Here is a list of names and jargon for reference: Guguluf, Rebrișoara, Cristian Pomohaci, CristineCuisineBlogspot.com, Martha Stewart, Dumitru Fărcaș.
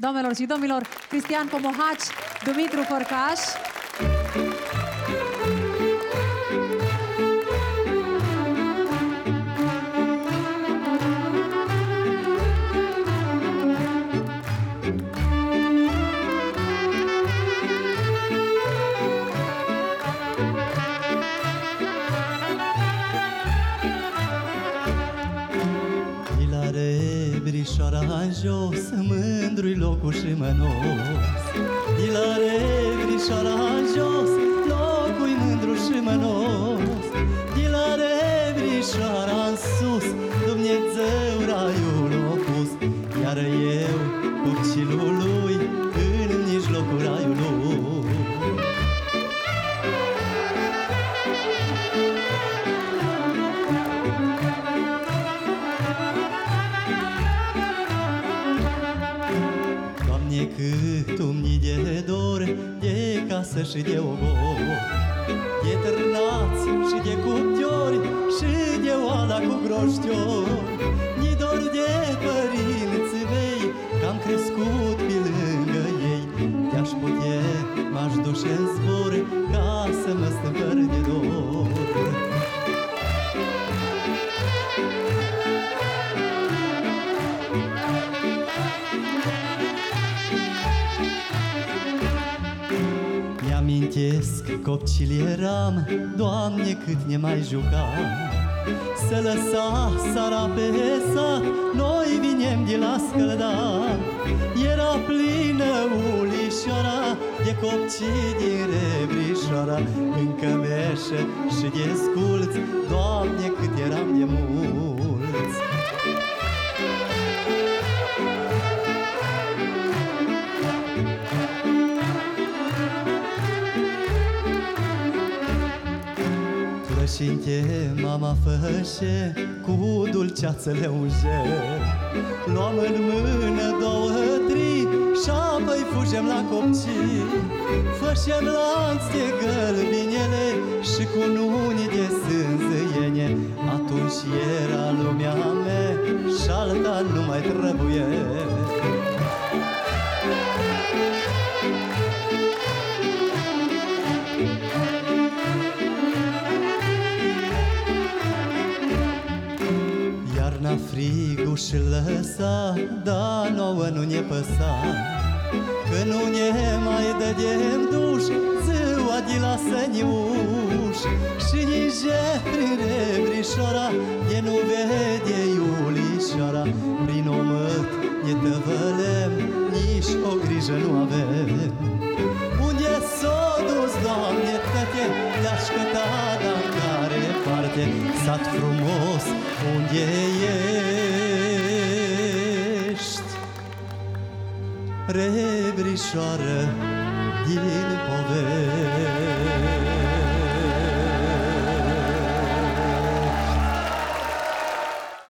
Doamnelor și domnilor, Cristian Pomohaci, Dumitru Fărcaș. Rebrișoara jos, mândru-i locul și mănos. De la Rebrișoara jos, locul-i mândru și mănos. De la Rebrișoara în sus, Dumnezeu raiul o pus. Iar eu, copilul lui, în mijlocul raiului. Cât umni de dor, de casă și de obor, de târnați și de cuptiori, și de oala cu groștiori. Ni dor de părinții mei, că am crescut pe lângă ei. De-aș putea, m-aș duce în zbor, ca să mă stâmpăr de dor. Mi-amintesc copcil eram, Doamne, cât ne mai jucam. Se lăsa sara pe sat, noi vinem de la scăldat. Era plină ulișoara de copcii din Rebrișoara. În cămeșă și de sculți, Doamne, cât eram de mulți. Plășinte mama fășe, cu dulceață le unge. Luam în mână două, trei, și-apoi fugem la copcii. Fășem lanți de gălbinele și cu nunii de sânzăiene. Atunci era lumea mea și alta nu mai trebuie. Iarna frigul și lăsa, dar nouă nu ne păsa. Că nu ne mai dădem duș, ziua de la săniuș. Și ninge prin Rebrișoara, de nu vede iulișoara. Prin omăt ne tăvălem, nici o grijă nu avem. Unde s-o dus, Doamne, tăte, le-aș căta, dar în care parte, sat frumos, unde ești, Rebrișoară din poveste?